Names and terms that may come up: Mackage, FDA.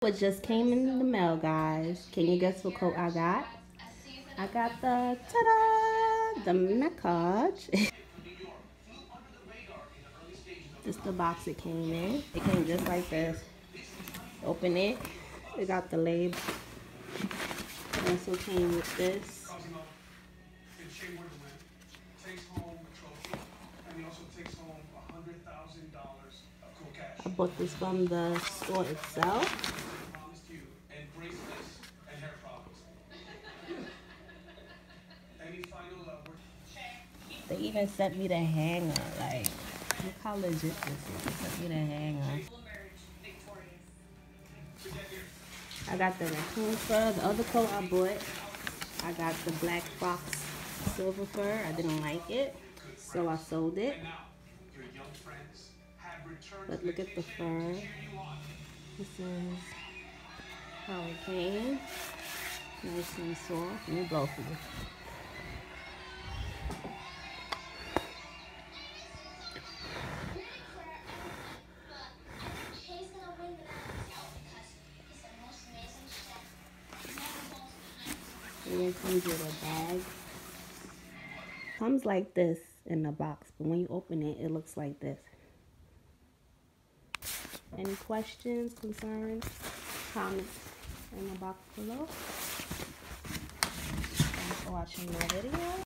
What just came in the mail, guys? Can you guess what coat I got? I got the ta-da, the Mackage. This is the box it came in. It came just like this. Open it. We got the label. It also came with this. I bought this from the store itself. They even sent me the hanger. Like, look how legit this is. They sent me the hanger. I got the raccoon fur, the other coat I bought. I got the black fox silver fur. I didn't like it, so I sold it. But look at the fur. This is how it came. Nice and soft. Let me blow for you. And it comes with a bag. Comes like this in the box, but when you open it, it looks like this. Any questions, concerns, comments in the box below. Thanks for watching my video.